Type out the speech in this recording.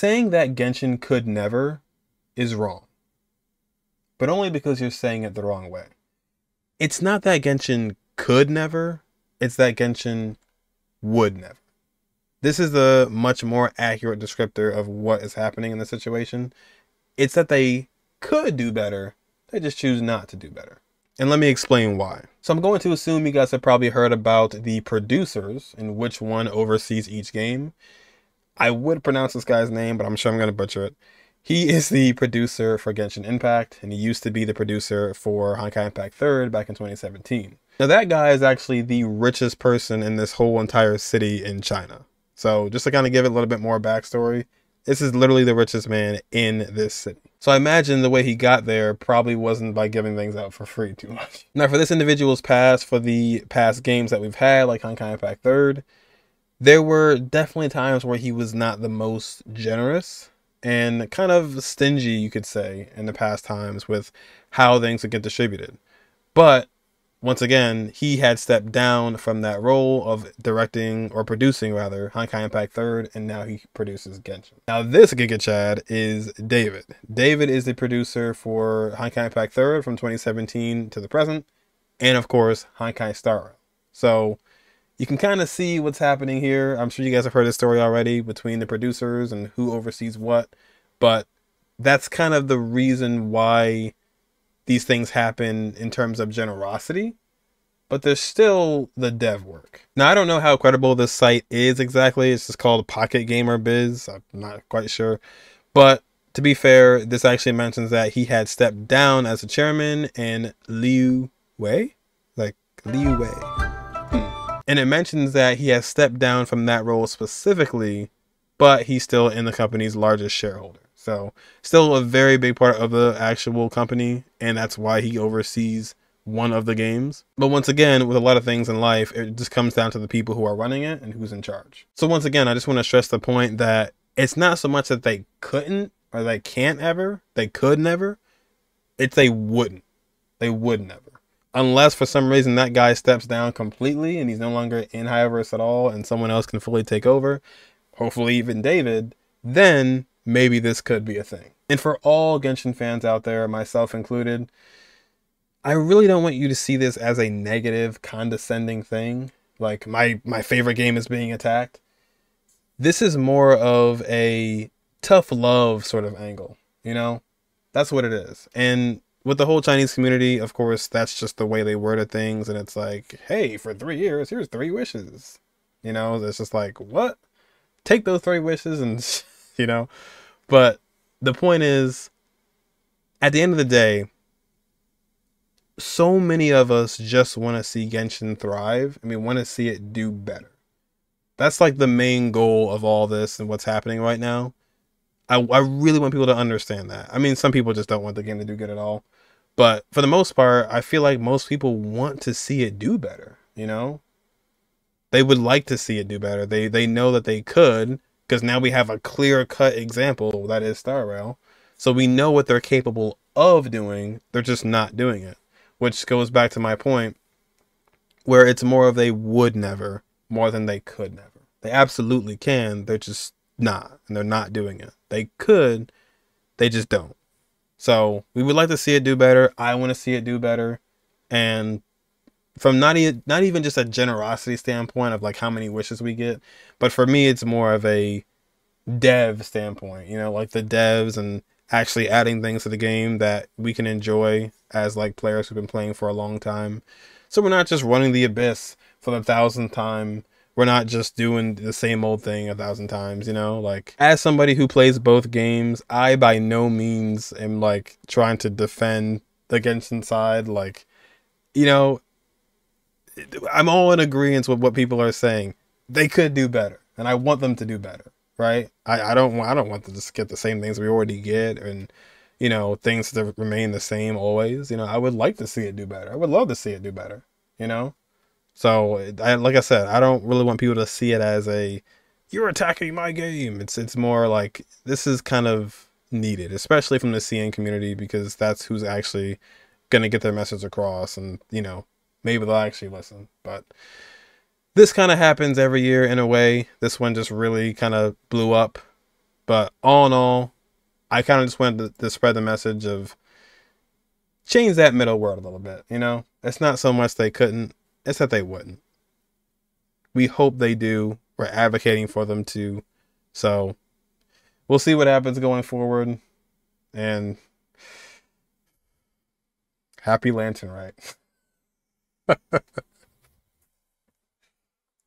Saying that Genshin could never is wrong, but only because you're saying it the wrong way. It's not that Genshin could never, it's that Genshin would never. This is the much more accurate descriptor of what is happening in the situation. It's that they could do better, they just choose not to do better. And let me explain why. So I'm going to assume you guys have probably heard about the producers and which one oversees each game. I would pronounce this guy's name, but I'm sure I'm going to butcher it. He is the producer for Genshin Impact, and he used to be the producer for Honkai Impact 3rd back in 2017. Now that guy is actually the richest person in this whole entire city in China. So just to kind of give it a little bit more backstory, this is literally the richest man in this city. So I imagine the way he got there probably wasn't by giving things out for free too much. Now for this individual's past, for the past games that we've had, like Honkai Impact 3rd, there were definitely times where he was not the most generous and kind of stingy, you could say, in the past times with how things would get distributed. But once again, he had stepped down from that role of directing, or producing rather, Honkai Impact 3rd, and now he produces Genshin. Now this Giga Chad is David. David is the producer for Honkai Impact 3rd from 2017 to the present, and of course, Honkai Star Rail. So you can kind of see what's happening here. I'm sure you guys have heard this story already between the producers and who oversees what, but that's kind of the reason why these things happen in terms of generosity, but there's still the dev work. Now, I don't know how credible this site is exactly. It's just called Pocket Gamer Biz. I'm not quite sure, but to be fair, this actually mentions that he had stepped down as the chairman and Liu Wei, like Liu Wei. And it mentions that he has stepped down from that role specifically, but he's still in the company's largest shareholder. So still a very big part of the actual company, and that's why he oversees one of the games. But once again, with a lot of things in life, it just comes down to the people who are running it and who's in charge. So once again, I just want to stress the point that it's not so much that they couldn't or they can't ever, they could never, it's they wouldn't. They would never. Unless for some reason that guy steps down completely and he's no longer in Hoyoverse at all and someone else can fully take over, hopefully even David, then maybe this could be a thing. And for all Genshin fans out there, myself included, I really don't want you to see this as a negative, condescending thing. Like my favorite game is being attacked. This is more of a tough love sort of angle, you know? That's what it is. And with the whole Chinese community, of course, that's just the way they worded things. And it's like, hey, for 3 years, here's 3 wishes. You know, it's just like, what? Take those 3 wishes and, you know. But the point is, at the end of the day, so many of us just want to see Genshin thrive. And we want to see it do better. That's like the main goal of all this and what's happening right now. I really want people to understand that. I mean, some people just don't want the game to do good at all. But for the most part, I feel like most people want to see it do better, you know? They would like to see it do better. They know that they could, because now we have a clear-cut example that is Star Rail. So we know what they're capable of doing. They're just not doing it, which goes back to my point where it's more of they would never more than they could never. They absolutely can. They're just not, and they're not doing it. They could, they just don't. So we would like to see it do better. I want to see it do better. And from not even just a generosity standpoint of like how many wishes we get, but for me, it's more of a dev standpoint, you know, like the devs and actually adding things to the game that we can enjoy as like players who've been playing for a long time. So we're not just running the abyss for the 1000th time. We're not just doing the same old thing 1,000 times, you know, like as somebody who plays both games, I by no means am like trying to defend the Genshin side. Like, you know, I'm all in agreement with what people are saying. They could do better and I want them to do better. Right. I don't want them to just get the same things we already get and, you know, things to remain the same always. You know, I would like to see it do better. I would love to see it do better, you know? So, like I said, I don't really want people to see it as a, you're attacking my game. It's more like, this is kind of needed, especially from the CN community, because that's who's actually going to get their message across. And, you know, maybe they'll actually listen. But this kind of happens every year in a way. This one just really kind of blew up. But all in all, I kind of just wanted to spread the message of change that middle world a little bit, you know? It's not so much they couldn't, it's that they wouldn't. We hope they do. We're advocating for them to. So we'll see what happens going forward. And happy Lantern Rite.